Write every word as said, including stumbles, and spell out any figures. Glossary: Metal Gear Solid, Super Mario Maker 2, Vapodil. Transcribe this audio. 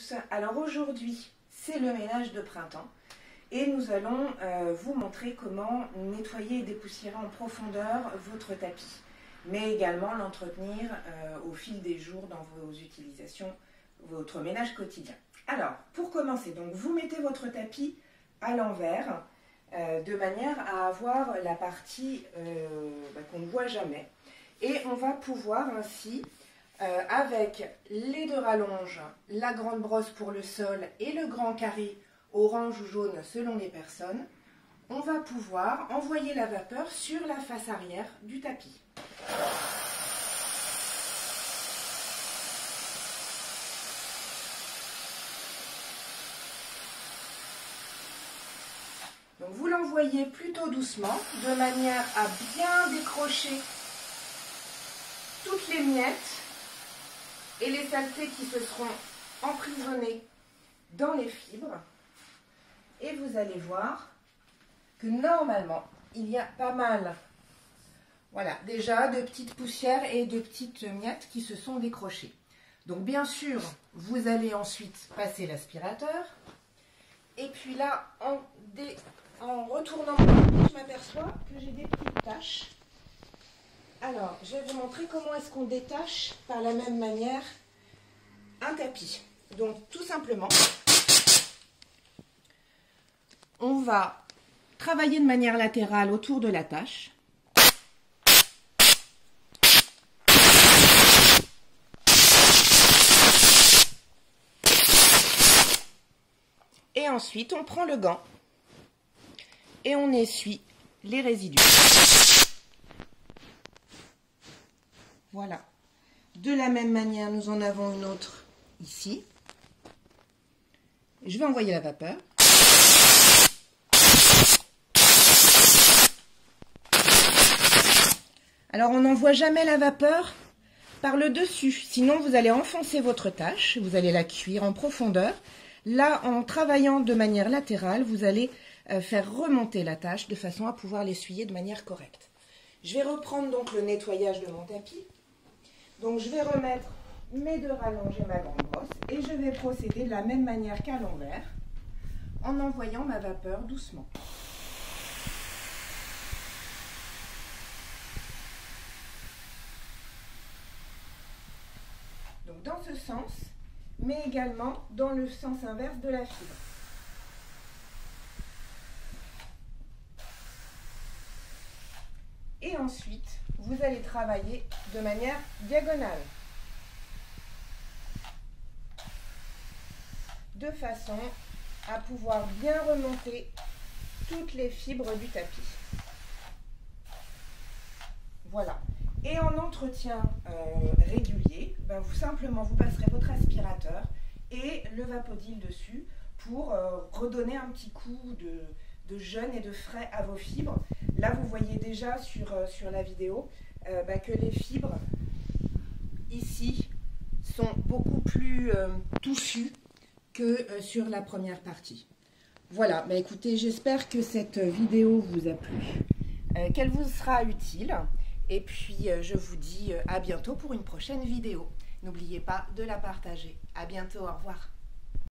tous, alors aujourd'hui c'est le ménage de printemps et nous allons euh, vous montrer comment nettoyer et dépoussiérer en profondeur votre tapis, mais également l'entretenir euh, au fil des jours dans vos utilisations, votre ménage quotidien. Alors pour commencer, donc vous mettez votre tapis à l'envers euh, de manière à avoir la partie euh, bah, qu'on ne voit jamais, et on va pouvoir ainsi Euh, avec les deux rallonges, la grande brosse pour le sol et le grand carré orange ou jaune selon les personnes, on va pouvoir envoyer la vapeur sur la face arrière du tapis. Donc vous l'envoyez plutôt doucement, de manière à bien décrocher toutes les miettes et les saletés qui se seront emprisonnées dans les fibres. Et vous allez voir que normalement, il y a pas mal, voilà, déjà de petites poussières et de petites miettes qui se sont décrochées. Donc bien sûr, vous allez ensuite passer l'aspirateur. Et puis là, en, dé... en retournant, je m'aperçois que j'ai des petites taches. Alors, je vais vous montrer comment est-ce qu'on détache par la même manière un tapis. Donc, tout simplement, on va travailler de manière latérale autour de la tâche. Et ensuite, on prend le gant et on essuie les résidus. Voilà. De la même manière, nous en avons une autre ici. Je vais envoyer la vapeur. Alors, on n'envoie jamais la vapeur par le dessus. Sinon, vous allez enfoncer votre tâche. Vous allez la cuire en profondeur. Là, en travaillant de manière latérale, vous allez faire remonter la tâche de façon à pouvoir l'essuyer de manière correcte. Je vais reprendre donc le nettoyage de mon tapis. Donc je vais remettre mes deux rallonges et ma grande brosse et je vais procéder de la même manière qu'à l'envers en envoyant ma vapeur doucement. Donc dans ce sens, mais également dans le sens inverse de la fibre. Et ensuite, vous allez travailler de manière diagonale, de façon à pouvoir bien remonter toutes les fibres du tapis. Voilà. Et en entretien euh, régulier, ben vous simplement vous passerez votre aspirateur et le Vapodil dessus pour euh, redonner un petit coup de, de jeune et de frais à vos fibres. Là, vous voyez déjà sur, euh, sur la vidéo euh, bah, que les fibres, ici, sont beaucoup plus euh, touffues que euh, sur la première partie. Voilà, bah, écoutez, j'espère que cette vidéo vous a plu, euh, qu'elle vous sera utile. Et puis, euh, je vous dis euh, à bientôt pour une prochaine vidéo. N'oubliez pas de la partager. À bientôt, au revoir.